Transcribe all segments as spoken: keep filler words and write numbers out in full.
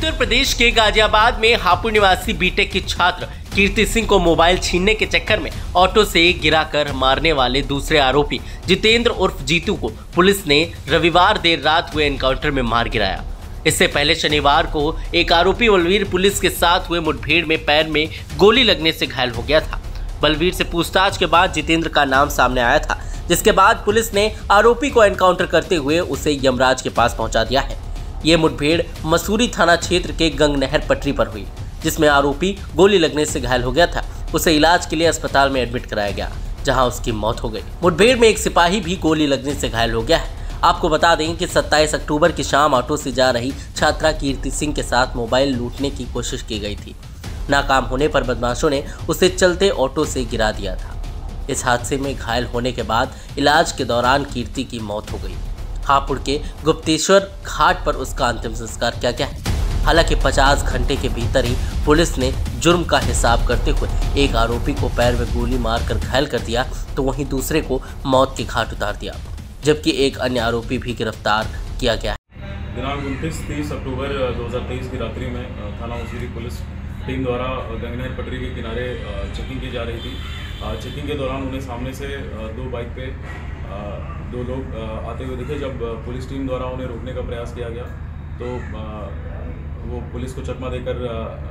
उत्तर प्रदेश के गाजियाबाद में हापुड़ निवासी बीटेक के छात्र कीर्ति सिंह को मोबाइल छीनने के चक्कर में ऑटो से गिराकर मारने वाले दूसरे आरोपी जितेंद्र उर्फ जीतू को पुलिस ने रविवार देर रात हुए एनकाउंटर में मार गिराया। इससे पहले शनिवार को एक आरोपी बलवीर पुलिस के साथ हुए मुठभेड़ में पैर में गोली लगने से घायल हो गया था। बलवीर से पूछताछ के बाद जितेंद्र का नाम सामने आया था, जिसके बाद पुलिस ने आरोपी को एनकाउंटर करते हुए उसे यमराज के पास पहुँचा दिया है। ये मुठभेड़ मसूरी थाना क्षेत्र के गंग नहर पटरी पर हुई, जिसमें आरोपी गोली लगने से घायल हो गया था। उसे इलाज के लिए अस्पताल में एडमिट कराया गया, जहां उसकी मौत हो गई। मुठभेड़ में एक सिपाही भी गोली लगने से घायल हो गया है। आपको बता दें कि सत्ताईस अक्टूबर की शाम ऑटो से जा रही छात्रा कीर्ति सिंह के साथ मोबाइल लूटने की कोशिश की गई थी। नाकाम होने पर बदमाशों ने उसे चलते ऑटो से गिरा दिया था। इस हादसे में घायल होने के बाद इलाज के दौरान कीर्ति की मौत हो गई। हापुड़ के गुप्तेश्वर घाट पर उसका अंतिम संस्कार किया गया है। हालांकि पचास घंटे के भीतर ही पुलिस ने जुर्म का हिसाब करते हुए एक आरोपी को पैर में गोली मारकर घायल कर दिया, तो वहीं दूसरे को मौत के घाट उतार दिया, जबकि एक अन्य आरोपी भी गिरफ्तार किया गया है। दिनांक उनतीस तीस अक्टूबर दो हजार तेईस की रात्रि में थाना मसूरी पुलिस टीम द्वारा गंग नहर पटरी के किनारे चेकिंग की जा रही थी। चेकिंग के दौरान उन्हें सामने से दो बाइक पे दो लोग आते हुए दिखे। जब पुलिस टीम द्वारा उन्हें रोकने का प्रयास किया गया तो वो पुलिस को चकमा देकर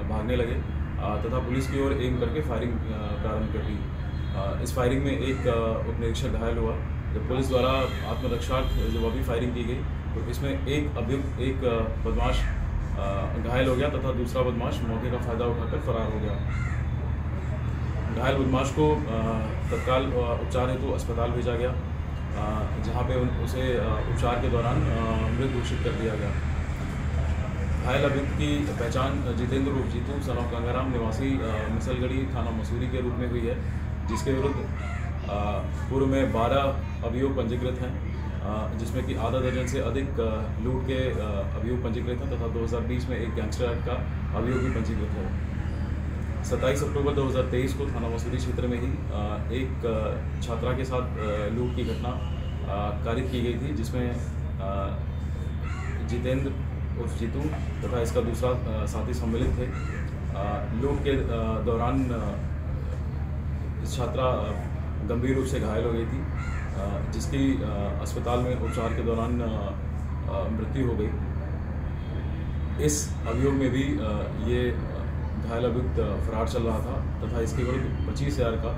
भागने लगे तथा पुलिस की ओर एम करके फायरिंग प्रारंभ कर दी। इस फायरिंग में एक उपनिरीक्षक घायल हुआ। जब पुलिस द्वारा आत्मरक्षार्थ जवाबी फायरिंग की गई तो इसमें एक अभियुक्त एक बदमाश घायल हो गया तथा दूसरा बदमाश मौके का फ़ायदा उठाकर फरार हो गया। घायल बदमाश को तत्काल उपचार हेतु अस्पताल भेजा गया, जहां पे उसे उपचार के दौरान मृत घोषित कर दिया गया। घायल अभियुक्त की पहचान जितेंद्र रूप जीतू सन ऑफ गंगाराम निवासी मिसलगड़ी थाना मसूरी के रूप में हुई है, जिसके विरुद्ध पूर्व में बारह अभियोग पंजीकृत हैं, जिसमें कि आधा दर्जन से अधिक लूट के अभियोग पंजीकृत हैं तथा दो हज़ार बीस में एक गैंगस्टर एक्ट का अभियोग भी पंजीकृत है। सत्ताईस अक्टूबर दो हज़ार तेईस को थाना मसूरी क्षेत्र में ही एक छात्रा के साथ लूट की घटना कारित की गई थी, जिसमें जितेंद्र उर्फ जीतू तथा इसका दूसरा साथी सम्मिलित थे। लूट के दौरान इस छात्रा गंभीर रूप से घायल हो गई थी, जिसकी अस्पताल में उपचार के दौरान मृत्यु हो गई। इस अभियोग में भी ये घायल अभियुक्त फरार चल रहा था तथा इसके विरुद्ध पच्चीस हजार का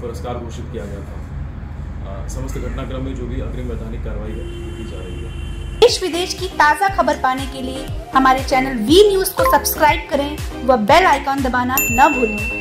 पुरस्कार घोषित किया गया था। समस्त घटनाक्रम में जो भी अग्रिम वैधानिक कार्रवाई है वो की जा रही है। देश विदेश की ताज़ा खबर पाने के लिए हमारे चैनल वी न्यूज़ को सब्सक्राइब करें व बेल आइकॉन दबाना न भूलें।